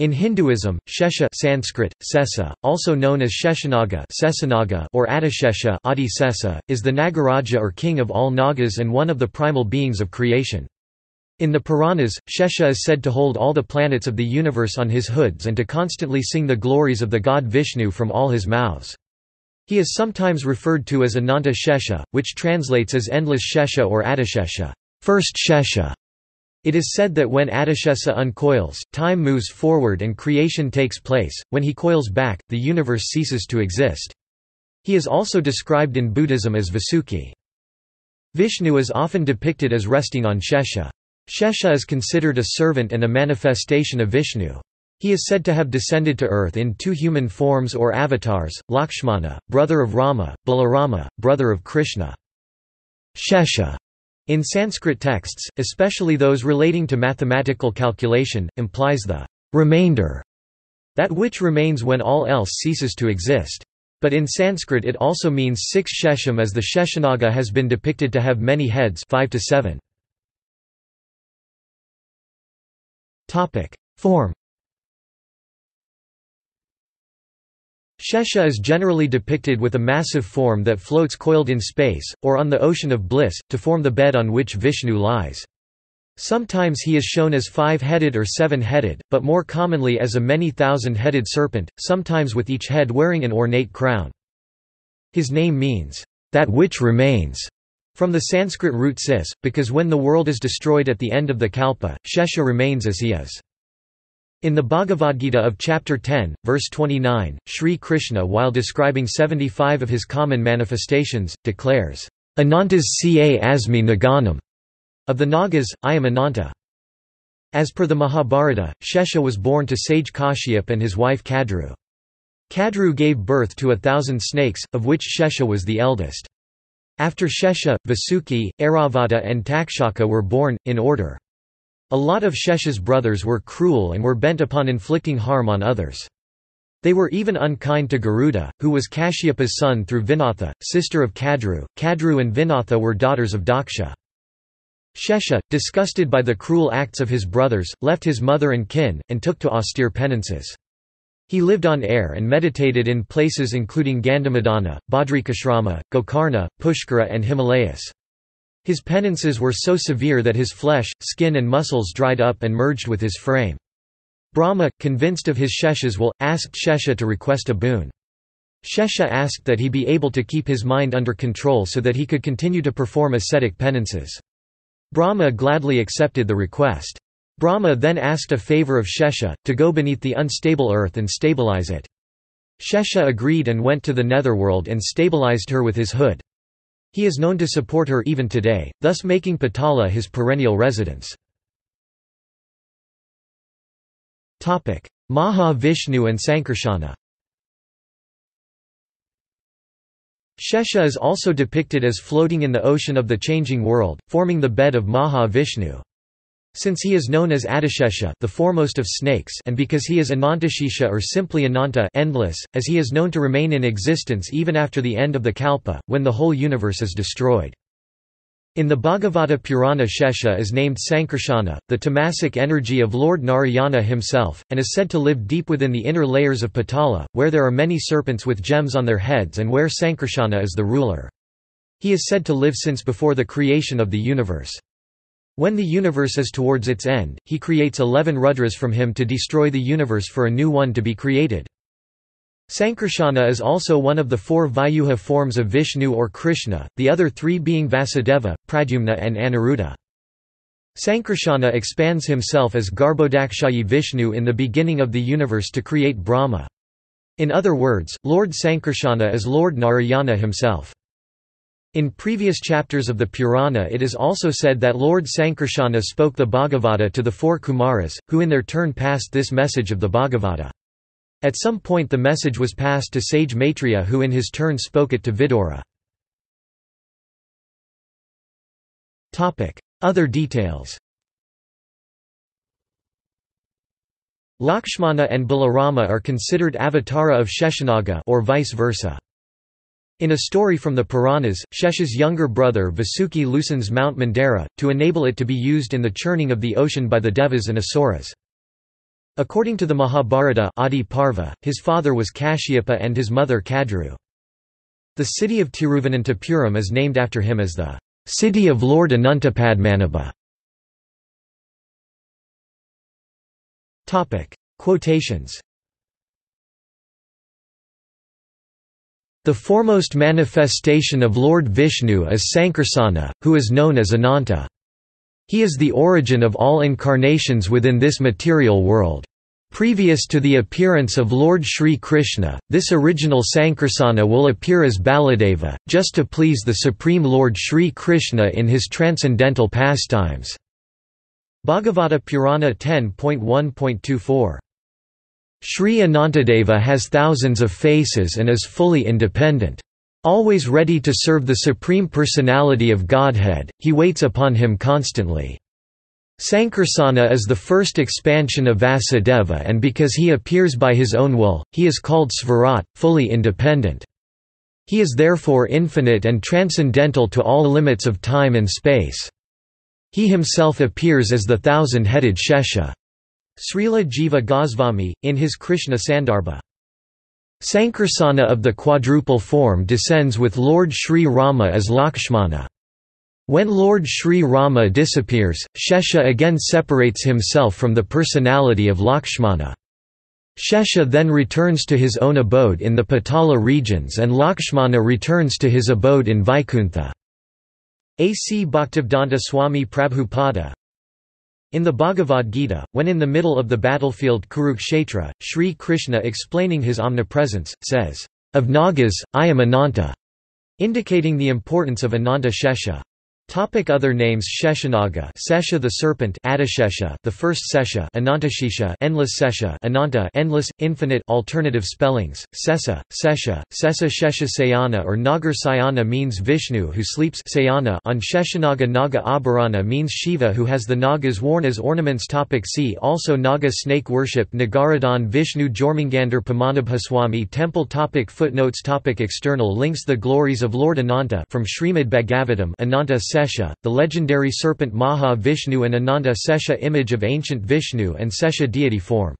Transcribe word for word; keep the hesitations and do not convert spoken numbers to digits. In Hinduism, Shesha (Sanskrit: Sesha), also known as Sheshanaga (Sheshanaga) or Adishesha (Adishesha), is the Nagaraja or king of all Nagas and one of the primal beings of creation. In the Puranas, Shesha is said to hold all the planets of the universe on his hoods and to constantly sing the glories of the god Vishnu from all his mouths. He is sometimes referred to as Ananta Shesha, which translates as Endless Shesha or Adishesha, First Shesha. It is said that when Adishesha uncoils, time moves forward and creation takes place, when he coils back, the universe ceases to exist. He is also described in Buddhism as Vasuki. Vishnu is often depicted as resting on Shesha. Shesha is considered a servant and a manifestation of Vishnu. He is said to have descended to earth in two human forms or avatars, Lakshmana, brother of Rama, Balarama, brother of Krishna. Shesha, in Sanskrit texts, especially those relating to mathematical calculation, implies the remainder, that which remains when all else ceases to exist. But in Sanskrit it also means six shesham, as the Sheshanaga has been depicted to have many heads, five to seven. Topic: Form. Shesha is generally depicted with a massive form that floats coiled in space, or on the ocean of bliss, to form the bed on which Vishnu lies. Sometimes he is shown as five-headed or seven-headed, but more commonly as a many-thousand-headed serpent, sometimes with each head wearing an ornate crown. His name means, "that which remains," from the Sanskrit root sis, because when the world is destroyed at the end of the kalpa, Shesha remains as he is. In the Bhagavad-gita of chapter ten, verse twenty-nine, Shri Krishna, while describing seventy-five of his common manifestations, declares, "Anantas ca asmi naganam." Of the Nagas, I am Ananta. As per the Mahabharata, Shesha was born to sage Kashyapa and his wife Kadru. Kadru gave birth to a thousand snakes, of which Shesha was the eldest. After Shesha, Vasuki, Aravada and Takshaka were born, in order. A lot of Shesha's brothers were cruel and were bent upon inflicting harm on others. They were even unkind to Garuda, who was Kashyapa's son through Vinatha, sister of Kadru. Kadru and Vinatha were daughters of Daksha. Shesha, disgusted by the cruel acts of his brothers, left his mother and kin, and took to austere penances. He lived on air and meditated in places including Gandamadana, Bhadrikashrama, Gokarna, Pushkara and Himalayas. His penances were so severe that his flesh, skin and muscles dried up and merged with his frame. Brahma, convinced of his Shesha's will, asked Shesha to request a boon. Shesha asked that he be able to keep his mind under control so that he could continue to perform ascetic penances. Brahma gladly accepted the request. Brahma then asked a favor of Shesha, to go beneath the unstable earth and stabilize it. Shesha agreed and went to the netherworld and stabilized her with his hood. He is known to support her even today, thus making Patala his perennial residence. Maha Vishnu and Sankarshana. Shesha is also depicted as floating in the ocean of the changing world, forming the bed of Maha Vishnu. Since he is known as Adishesha, the foremost of snakes, and because he is Ananta Shesha or simply Ananta, endless, as he is known to remain in existence even after the end of the kalpa, when the whole universe is destroyed. In the Bhagavata Purana, Shesha is named Sankarshana, the tamasic energy of Lord Narayana himself, and is said to live deep within the inner layers of Patala, where there are many serpents with gems on their heads and where Sankarshana is the ruler. He is said to live since before the creation of the universe. When the universe is towards its end, he creates eleven rudras from him to destroy the universe for a new one to be created. Sankarshana is also one of the four Vayuha forms of Vishnu or Krishna, the other three being Vasudeva, Pradyumna and Aniruddha. Sankarshana expands himself as Garbhodakshayi Vishnu in the beginning of the universe to create Brahma. In other words, Lord Sankarshana is Lord Narayana himself. In previous chapters of the Purana it is also said that Lord Sankarshana spoke the Bhagavata to the four Kumaras, who in their turn passed this message of the Bhagavata. At some point the message was passed to sage Maitreya, who in his turn spoke it to Vidura. Other details. Lakshmana and Balarama are considered avatara of Sheshanaga or vice versa. In a story from the Puranas, Shesha's younger brother Vasuki loosens Mount Mandara, to enable it to be used in the churning of the ocean by the Devas and Asuras. According to the Mahabharata Adi Parva, his father was Kashyapa and his mother Kadru. The city of Tiruvananthapuram is named after him as the city of Lord Anantapadmanabha. Topic: Quotations. The foremost manifestation of Lord Vishnu is Sankarshana, who is known as Ananta. He is the origin of all incarnations within this material world. Previous to the appearance of Lord Shri Krishna, this original Sankarshana will appear as Baladeva, just to please the Supreme Lord Shri Krishna in his transcendental pastimes. Bhagavata Purana ten point one point twenty-four. Shri Anantadeva has thousands of faces and is fully independent. Always ready to serve the Supreme Personality of Godhead, he waits upon him constantly. Sankarshana is the first expansion of Vasudeva, and because he appears by his own will, he is called Svarat, fully independent. He is therefore infinite and transcendental to all limits of time and space. He himself appears as the thousand-headed Shesha. Srila Jiva Goswami, in his Krishna Sandarbha. Sankarshana of the quadruple form descends with Lord Shri Rama as Lakshmana. When Lord Shri Rama disappears, Shesha again separates himself from the personality of Lakshmana. Shesha then returns to his own abode in the Patala regions and Lakshmana returns to his abode in Vaikuntha. A C Bhaktivedanta Swami Prabhupada. In the Bhagavad-gita, when in the middle of the battlefield Kurukshetra, Shri Krishna explaining his omnipresence, says, "Of Nagas, I am Ananta," indicating the importance of Ananta Shesha. Topic: Other names: Sheshanaga, Sesha the serpent; Adishesha, the first Sesha; Ananta Shesha, endless Sesha; Ananta, endless, infinite. Alternative spellings: Sesa, Sesha, Sesa Shesha Sayana or Nagar. Sayana means Vishnu who sleeps. Sayana on Sheshanaga. Naga Abharana means Shiva who has the Nagas worn as ornaments. Topic: See also: Naga snake worship, Nagaradan, Vishnu, Jormungandr Pamanabhaswamy temple. Topic: Footnotes. Topic: External links. The glories of Lord Ananta from Srimad Bhagavatam. Ananta Sesha, the legendary serpent. Maha Vishnu and Ananta Shesha, image of ancient Vishnu and Shesha deity form.